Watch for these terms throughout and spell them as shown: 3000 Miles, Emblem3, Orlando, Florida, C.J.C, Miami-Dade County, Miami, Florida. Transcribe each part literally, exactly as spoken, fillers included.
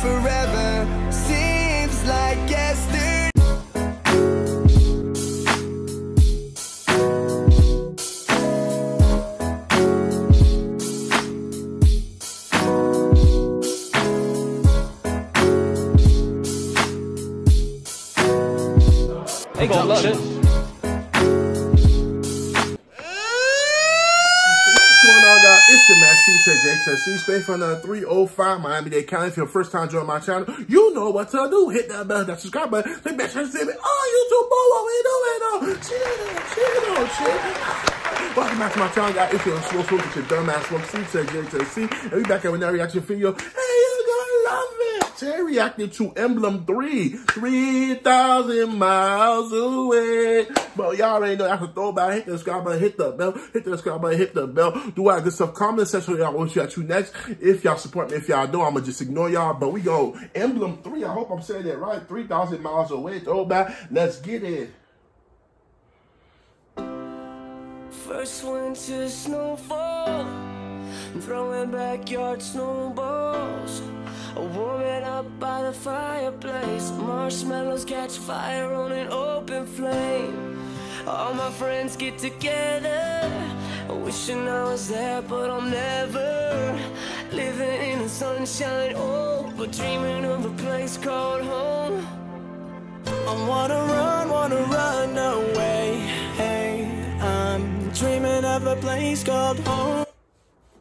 forever, seems like yesterday. They got lunch. What's going on, guys? It's the man C J C. Stay for another three oh five Miami-Dade County. If you're first time joining my channel, you know what to do. Hit that bell, that subscribe button. Then make sure to see me. Oh, YouTube, boy, what we doing? Oh, chill, chill, chill. Welcome back to my channel, guys. If you're a slow food, it's your dumbass look. C J C. And we back at another reaction video. They reacted to Emblem three, three thousand miles away. But y'all already know that's a throwback. Hit the subscribe button, hit the bell, hit the subscribe button, hit the bell. Do I get some comment section? Y'all want you at you next. If y'all support me, if y'all don't, I'ma just ignore y'all. But we go Emblem three. I hope I'm saying that right. three thousand miles away, throwback. Let's get it. First winter snowfall, throwing backyard snowballs. Warm it up by the fireplace. Marshmallows catch fire on an open flame. All my friends get together, wishing I was there, but I'm never living in the sunshine. Oh, but dreaming of a place called home. I wanna run, wanna run away. Hey, I'm dreaming of a place called home.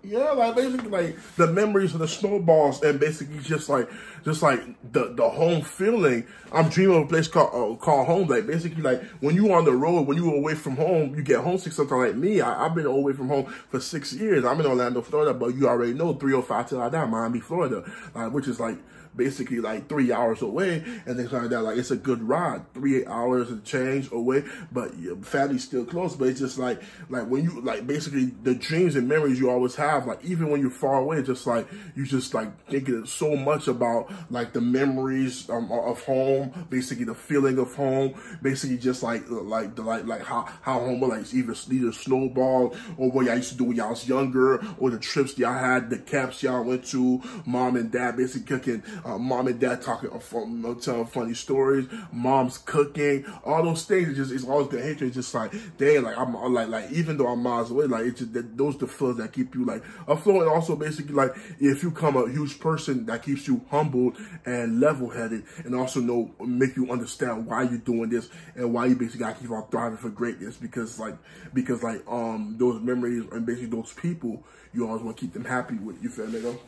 Yeah, like basically like the memories of the snowballs and basically just like just like the the home feeling. I'm dreaming of a place called uh, called home. Like basically like when you on the road, when you away from home, you get homesick. Something like me, I, I've been away from home for six years. I'm in Orlando, Florida, but you already know three oh five till I die, Miami, Florida, uh, which is like basically like three hours away and things like that. Like it's a good ride, three hours and change away, but your family's still close. But it's just like like when you like basically the dreams and memories you always have, like even when you're far away, just like you just like thinking so much about like the memories um, of home, basically the feeling of home, basically just like like the like like how how home was, like either either snowball or what y'all used to do when y'all was younger, or the trips y'all had, the camps y'all went to, mom and dad basically cooking. Uh, mom and dad talking, uh, telling funny stories. Mom's cooking, all those things. It's just it's always the hatred. It's just like damn, like I'm like like even though I'm miles away, like it's just that, those the feels that keep you like afloat. And also basically like if you come a huge person, that keeps you humbled and level headed, and also know make you understand why you're doing this and why you basically gotta keep on thriving for greatness. Because like because like um those memories and basically those people you always want to keep them happy with. You feel me though?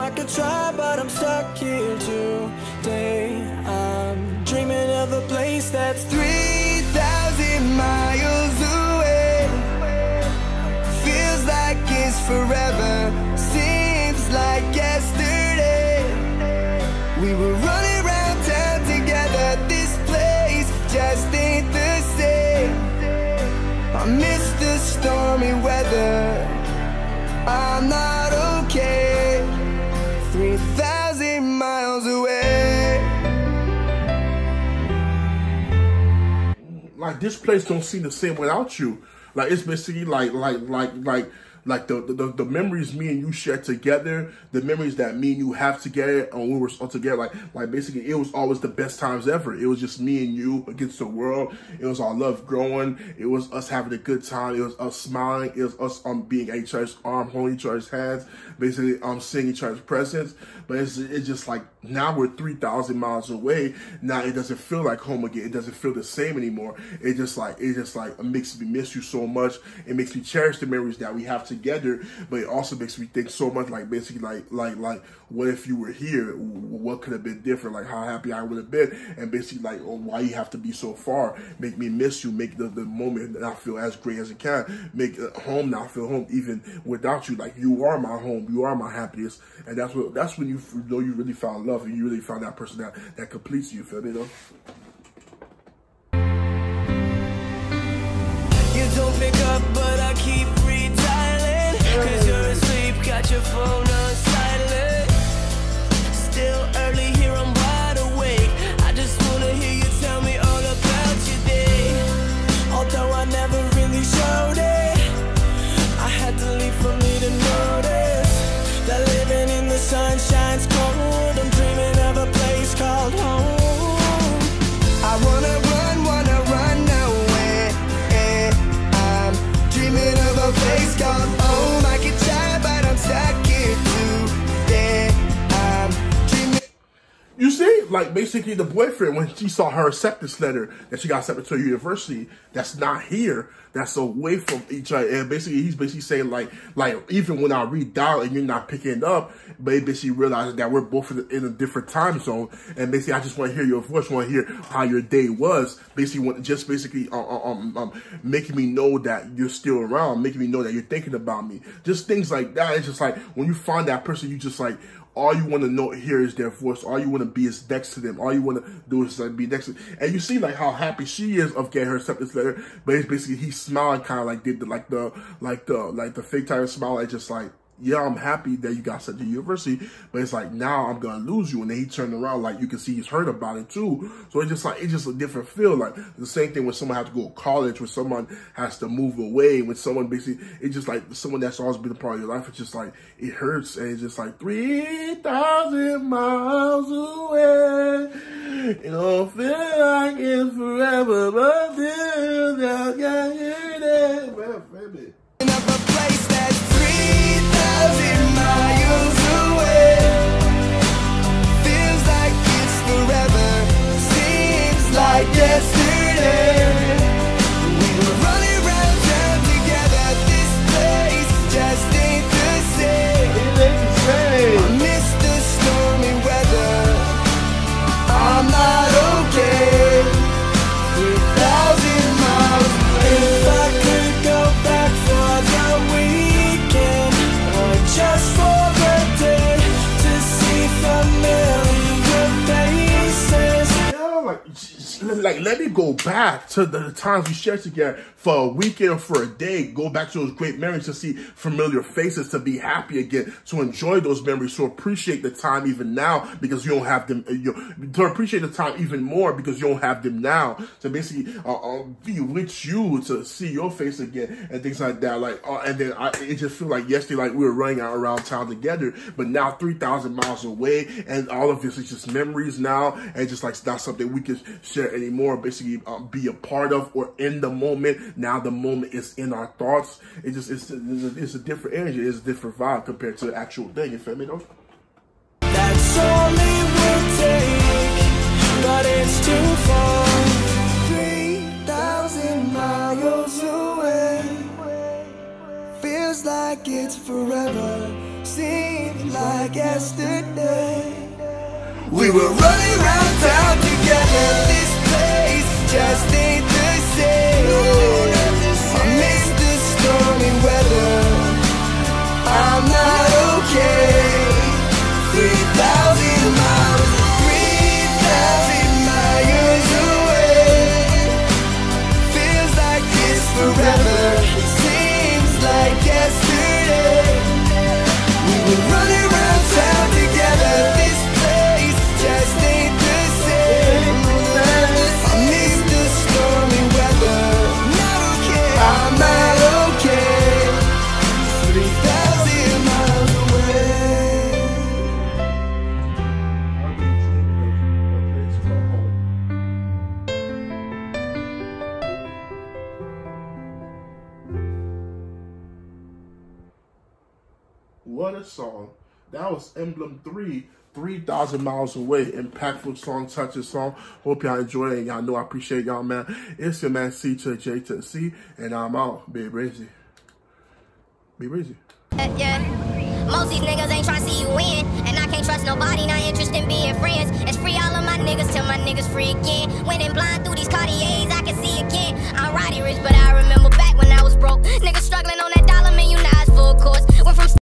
I could try, but I'm stuck here today. I'm dreaming of a place that's three thousand miles away. Feels like it's forever, seems like yesterday. We were running around town together, this place just ain't the same. I miss the stormy weather, I'm not okay. three thousand miles away. Like this place don't seem the same without you. Like it's basically like like like like like the the, the memories me and you share together, the memories that me and you have together, and we were all together. Like like basically, it was always the best times ever. It was just me and you against the world. It was our love growing. It was us having a good time. It was us smiling. It was us um being at each other's arm, holding each other's hands, basically um seeing each other's presence. But it's it's just like now we're three thousand miles away. Now it doesn't feel like home again. It doesn't feel the same anymore. It just like it just like it makes me miss you so much. It makes me cherish the memories that we have together, but it also makes me think so much like basically like like like what if you were here, what could have been different, like how happy I would have been, and basically like oh, why you have to be so far, make me miss you, make the, the moment not feel as great as it can, make uh, home not feel home even without you. Like you are my home, you are my happiness, and that's what that's when you know you really found love and you really found that person that that completes you. Feel me though? You don't pick up, but I keep redialing, cause you're asleep, got your phone on silent. Still early here, I'm wide awake. I just wanna hear you tell me all about your day. Although I never really showed it, I had to leave for me to notice that living in the sunshine's like basically the boyfriend, when she saw her acceptance letter that she got accepted to a university that's not here, that's away from each other, and basically he's basically saying like, like even when I redial and you're not picking it up, maybe she realizes that we're both in a different time zone, and basically I just want to hear your voice, want to hear how your day was, basically just basically um, um, um making me know that you're still around, making me know that you're thinking about me, just things like that. It's just like when you find that person, you just like, all you want to know here is their voice. All you want to be is next to them. All you want to do is like be next to them. And you see like how happy she is of getting her acceptance letter, but it's basically he's smiling, kind of like did the like the like the like the fake type of smile, like just like, yeah, I'm happy that you got sent to university, but it's like, now I'm gonna lose you. And then he turned around, like you can see he's hurt about it too. So it's just like, it's just a different feel. Like the same thing when someone has to go to college, when someone has to move away, when someone basically, it's just like someone that's always been a part of your life. It's just like, it hurts. And it's just like three thousand miles away. It don't feel like it's forever, but still, I can hear that. Man, baby. Like yesterday, we were running around town together. This place just ain't the same. It ain't the same. I miss the stormy weather. I'm not okay. Three thousand miles. If I could go back for the weekend or just for the day to see familiar faces. Yeah, like. Like, let me go back to the times we shared together for a weekend or for a day. Go back to those great memories to see familiar faces, to be happy again, to enjoy those memories, to appreciate the time even now because you don't have them. You know, to appreciate the time even more because you don't have them now. So basically, uh, I'll be with you to see your face again and things like that. Like, uh, and then I, it just feel like yesterday, like we were running out around town together, but now three thousand miles away, and all of this is just memories now, and just like not something we can share anymore, basically um, be a part of or in the moment. Now the moment is in our thoughts. It just it's, it's, a, it's a different energy. It's a different vibe compared to the actual thing. You feel me though? That's all it will take, but it's too far. three thousand miles away. Feels like it's forever. Seems like yesterday. We were running around town together. This place just ain't the same. I miss the stormy weather. I'm not okay. three thousand miles, three thousand miles away. Feels like it's forever. Seems like yesterday. We were running around town together. What a song. That was Emblem three, three thousand miles away. Impactful song, touching song. Hope y'all enjoyed it. And y'all know I appreciate y'all, man. It's your man, C J C, and I'm out. Be breezy. Be breezy. Yeah, yeah. Most these niggas ain't tryna see you win. And I can't trust nobody, not interested in being friends. It's free all of my niggas till my niggas free again. Winning blind.